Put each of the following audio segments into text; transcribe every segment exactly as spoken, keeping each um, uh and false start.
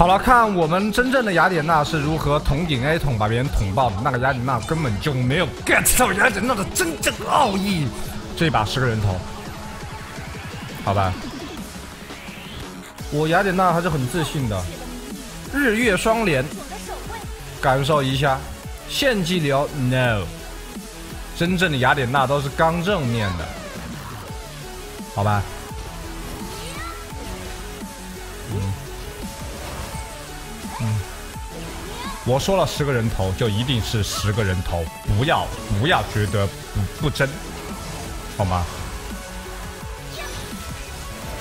好了，看我们真正的雅典娜是如何捅顶 A 捅把别人捅爆的。那个雅典娜根本就没有 get 到雅典娜的真正奥义。这一把是个人头，好吧。我雅典娜还是很自信的，日月双连，感受一下。献祭流 no， 真正的雅典娜都是刚正面的，好吧。 我说了十个人头，就一定是十个人头，不要不要觉得不不真，好吗？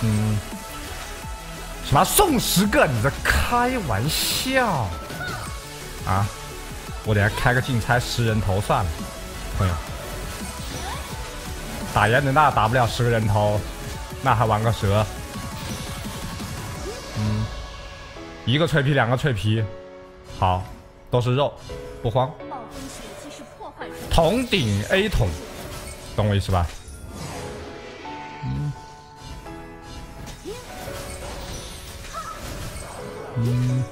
嗯，什么送十个？你在开玩笑啊！我等下开个竞猜十人头算了，朋友，打雅典娜打不了十个人头，那还玩个蛇？嗯，一个脆皮，两个脆皮。 好，都是肉，不慌。桶顶 A 桶，懂我意思吧？嗯。嗯。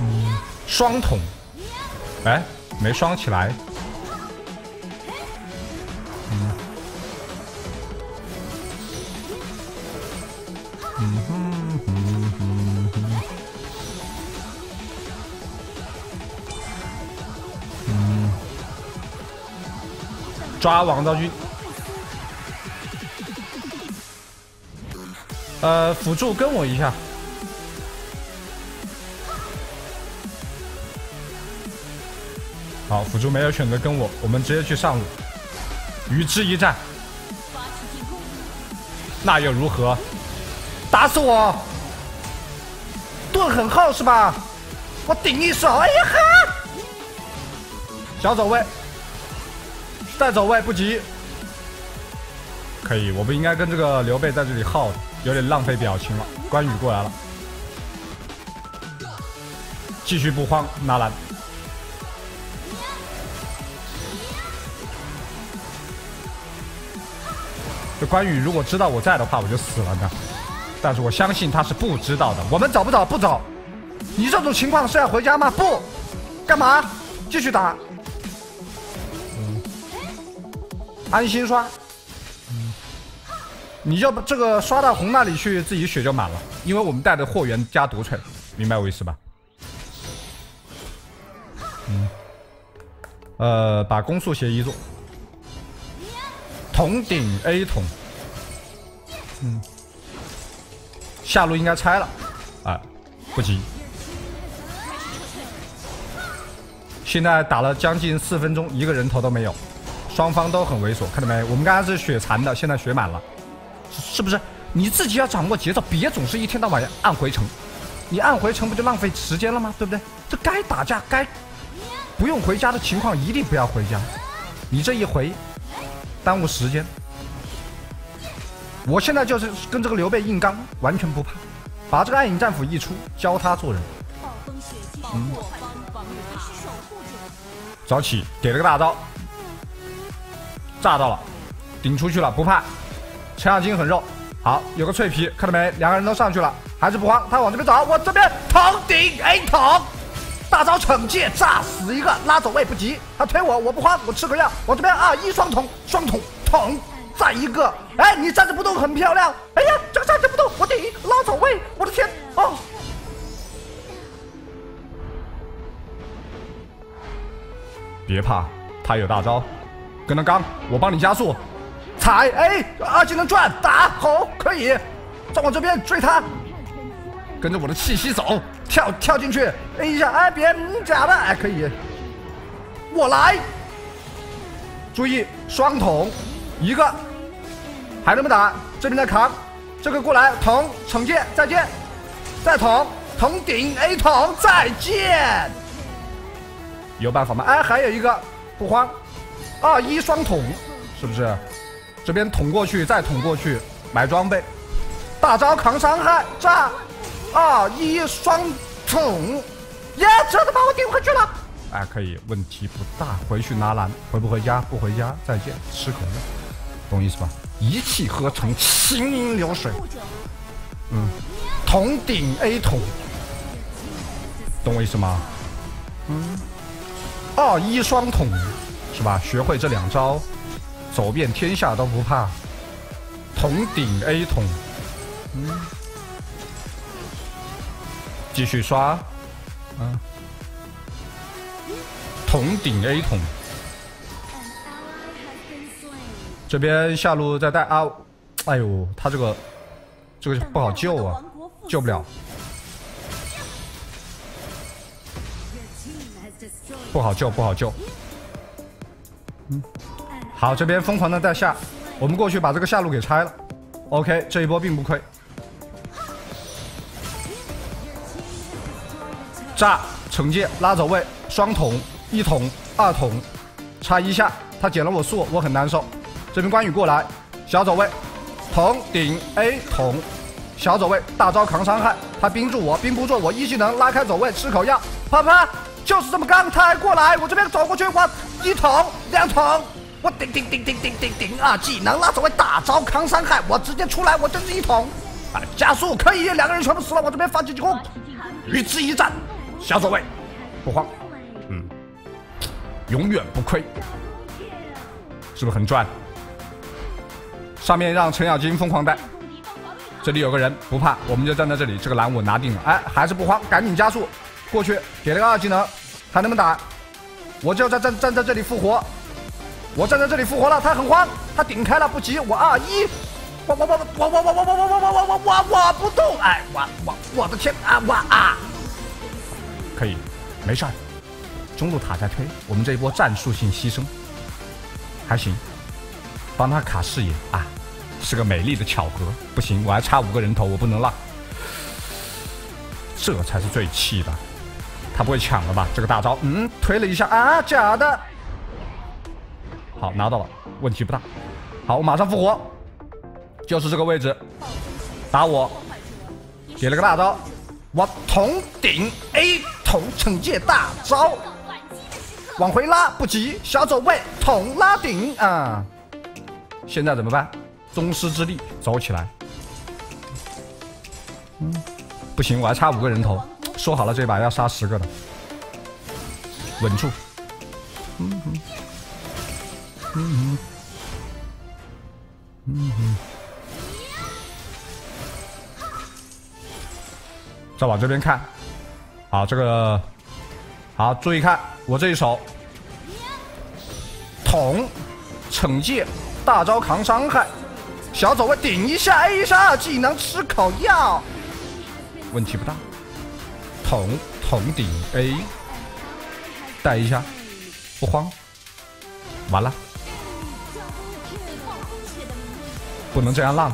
嗯。双桶，哎，没双起来。嗯。嗯哼。 抓王道具，呃，辅助跟我一下，好，辅助没有选择跟我，我们直接去上路，与之一战，那又如何？打死我！盾很厚是吧？我顶一手，哎呀哈！小走位。 带走位不急，可以，我不应该跟这个刘备在这里耗，有点浪费表情了。关羽过来了，继续不慌拿蓝，这关羽如果知道我在的话，我就死了呢。但是我相信他是不知道的。我们走不走？不走。你这种情况是要回家吗？不，干嘛？继续打。 安心刷，你要不这个刷到红那里去，自己血就满了，因为我们带的货源加独腿，明白我意思吧？嗯，呃，把攻速协议做，桶顶 A 桶，嗯，下路应该拆了，啊，不急，现在打了将近四分钟，一个人头都没有。 双方都很猥琐，看到没？我们刚才是血残的，现在血满了，是不是？你自己要掌握节奏，别总是一天到晚按回城，你按回城不就浪费时间了吗？对不对？这该打架该不用回家的情况，一定不要回家。你这一回，耽误时间。我现在就是跟这个刘备硬刚，完全不怕，把这个暗影战斧一出，教他做人。嗯。早起给了个大招。 炸到了，顶出去了，不怕。程咬金很肉，好，有个脆皮，看到没？两个人都上去了，还是不慌。他往这边走，我这边捅顶 A 捅，大招惩戒，炸死一个，拉走位不急。他推我，我不慌，我吃个药，我这边啊一双捅，双捅捅，再一个，哎，你站着不动很漂亮。哎呀，这个站着不动，我顶拉走位，我的天哦！别怕，他有大招。 跟他刚，我帮你加速，踩哎，二技能转打吼可以，再往这边追他，跟着我的气息走，跳跳进去 A 一下，哎别假的，哎可以，我来，注意双捅，一个，还能不打？这边在扛，这个过来捅惩戒，再见，再捅捅顶 A 捅再见，有办法吗？哎还有一个不慌。 二一双捅，是不是？这边捅过去，再捅过去，买装备，大招扛伤害，炸！二一双捅，耶！这都把我顶回去了。哎，可以，问题不大。回去拿蓝，回不回家？不回家，再见，吃口药，懂意思吧？一气呵成，行云流水。嗯，红顶 A 桶，懂我意思吗？嗯，二一双桶是吧？学会这两招，走遍天下都不怕。铜顶 A 桶，嗯，继续刷，嗯，铜顶 A 桶。 这边下路在带啊，哎呦，他这个这个不好救啊，救不了，不好救，不好救。嗯，好，这边疯狂的带下，我们过去把这个下路给拆了。OK， 这一波并不亏。炸，惩戒，拉走位，双桶，一桶，二桶，插一下，他捡了我树，我很难受。 这边关羽过来，小走位，桶顶 A 桶，小走位大招扛伤害，他冰住我，冰不住我，一技能拉开走位，吃口药，啪啪，就是这么刚，他还过来，我这边走过去，我一桶两桶，我顶顶顶顶顶顶顶啊！技能拉走位大招扛伤害，我直接出来，我真是一桶，啊，加速可以，两个人全部死了，我这边发起进攻，与之一战，小走位，不慌，嗯，永远不亏，是不是很赚？ 上面让程咬金疯狂带，这里有个人不怕，我们就站在这里。这个蓝我拿定了，哎，还是不慌，赶紧加速过去，给了个二技能，还能不能打？我就在站站在这里复活，我站在这里复活了，他很慌，他顶开了，不急，我二一，我我我我我我我我我我我我我不动，哎，我我我的天啊，我啊，可以，没事儿，中路塔在推，我们这一波战术性牺牲，还行。 帮他卡视野啊，是个美丽的巧合。不行，我还差五个人头，我不能浪，这才是最气的。他不会抢了吧？这个大招，嗯，推了一下啊，假的。好，拿到了，问题不大。好，我马上复活，就是这个位置，打我，给了个大招，我铜顶 A 桶惩戒大招，往回拉不急，小走位桶拉顶啊。 现在怎么办？宗师之力走起来。嗯，不行，我还差五个人头。说好了这把要杀十个的，稳住。嗯嗯嗯嗯嗯。再往这边看，好，这个，好，注意看我这一手，捅，惩戒。 大招扛伤害，小走位顶一下 A 一下二技能吃口药，问题不大。桶桶顶 A， 带一下，不慌。完了，不能这样浪。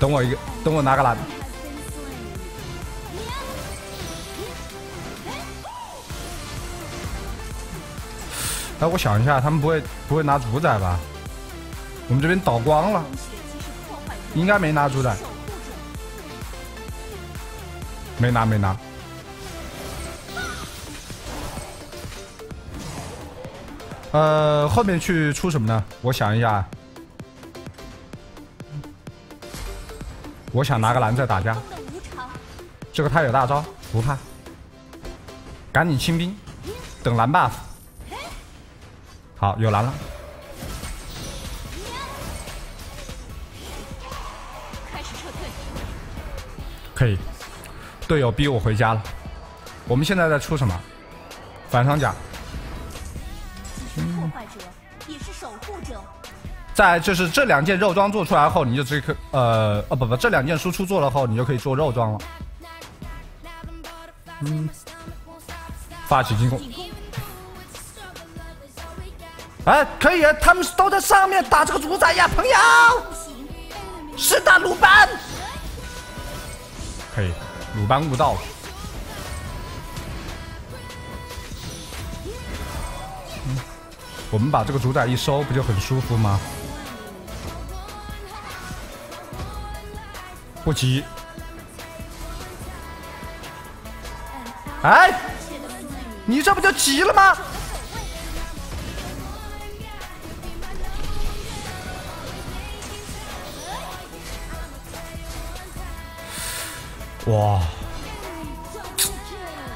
等我一个，等我拿个蓝。 哎，我想一下，他们不会不会拿主宰吧？我们这边倒光了，应该没拿主宰，没拿没拿。呃，后面去出什么呢？我想一下，我想拿个蓝再打架。这个他有大招，不怕，赶紧清兵，等蓝 buff。 好，有蓝了。开始撤退。可以，队友逼我回家了。我们现在在出什么？反伤甲。既是破坏者，也是守护者。在就是这两件肉装做出来后，你就只可呃哦不不，这两件输出做了后，你就可以做肉装了。嗯。发起进攻。 哎，可以，他们都在上面打这个主宰呀，朋友。是的，鲁班。可以，鲁班悟道了。嗯，我们把这个主宰一收，不就很舒服吗？不急。哎，你这不就急了吗？哇，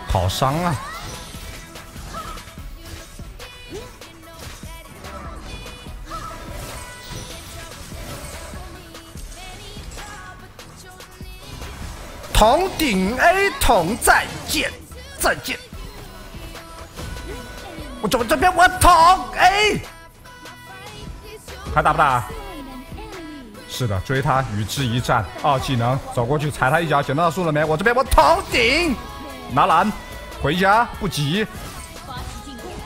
好伤啊！同顶 A 同再见，再见。我怎么这边我同 A？ 还打不打？ 是的，追他与之一战。二技能走过去踩他一脚，捡到树了没？我这边我头顶拿蓝，回家不急。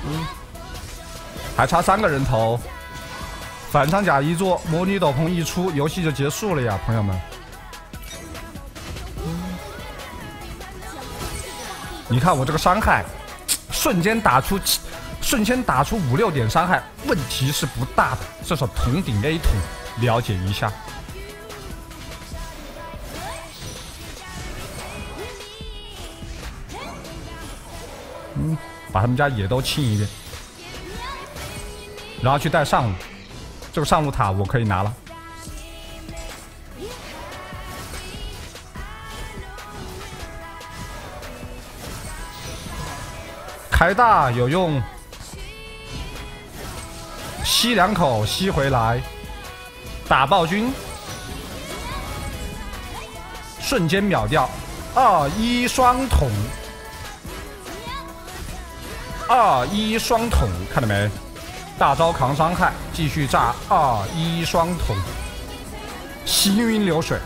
嗯，还差三个人头。反仓甲一做，魔女斗篷一出，游戏就结束了呀，朋友们。嗯、你看我这个伤害，瞬间打出，瞬间打出五六点伤害，问题是不大的。这手同顶 A 桶。 了解一下，嗯，把他们家野都清一遍，然后去带上路。这个上路塔我可以拿了。开大有用，吸两口，吸回来。 打暴君，瞬间秒掉，二一双筒，二一双筒，看到没？大招扛伤害，继续炸，二一双筒，行云流水，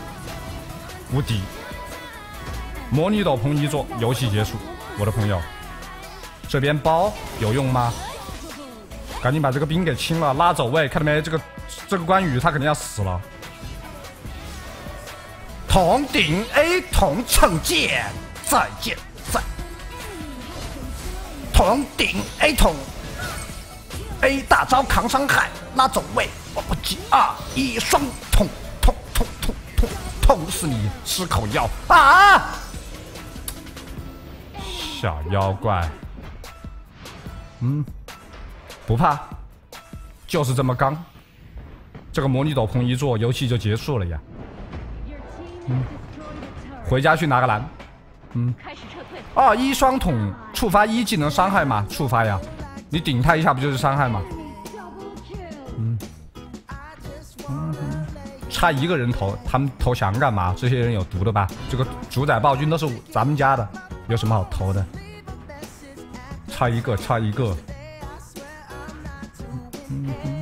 无敌。魔女斗篷一做，游戏结束。我的朋友，这边包有用吗？赶紧把这个兵给清了，拉走位，看到没？这个。 这个关羽他肯定要死了。同顶 A 同惩戒，再见再。同顶 A 同 A 大招扛伤害，拉走位，我不急，二一双捅捅捅捅捅捅死你！吃口药啊！小妖怪，嗯，不怕，就是这么刚。 这个魔女斗篷一做，游戏就结束了呀。嗯，回家去拿个蓝。嗯，二一双筒触发一技能伤害嘛，触发呀，你顶他一下不就是伤害吗？嗯，嗯差一个人投，他们投降干嘛？这些人有毒的吧？这个主宰暴君都是咱们家的，有什么好投的？差一个，差一个。嗯嗯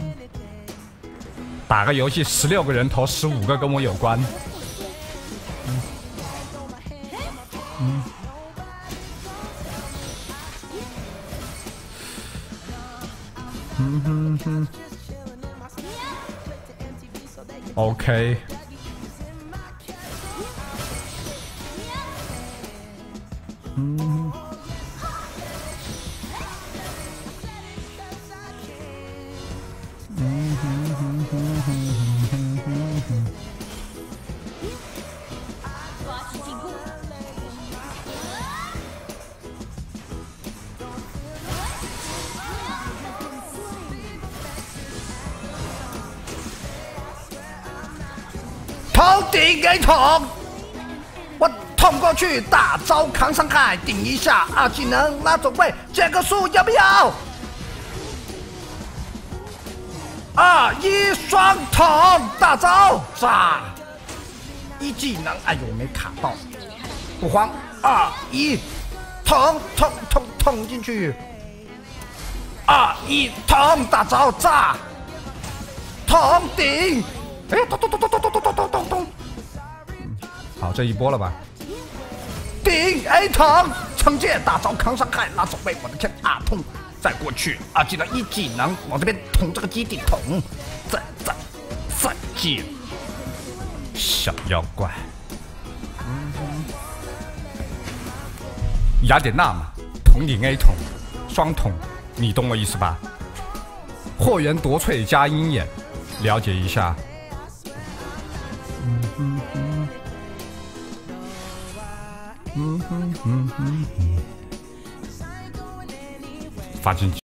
打个游戏，十六个人头，十五个跟我有关。嗯，嗯嗯哼哼 ，OK。嗯，嗯哼哼。 头顶给捅，我捅过去，大招扛伤害，顶一下，二技能拉走位，这个树有没有？二一双捅，大招炸，一技能，哎呦没卡到，不慌，二一捅捅捅捅进去，二一捅大招炸，捅顶。 哎，咚咚咚咚咚咚咚咚咚咚！好，这一波了吧？顶 A 堂惩戒大招扛伤害拉走位，我的天啊痛！再过去啊，技能一技能往这边捅这个基地捅，再再再见！小妖怪，雅典娜嘛，同顶 A 捅，双捅，你懂我意思吧？霍元夺萃加鹰眼，了解一下。 嗯嗯嗯嗯嗯嗯，发进去。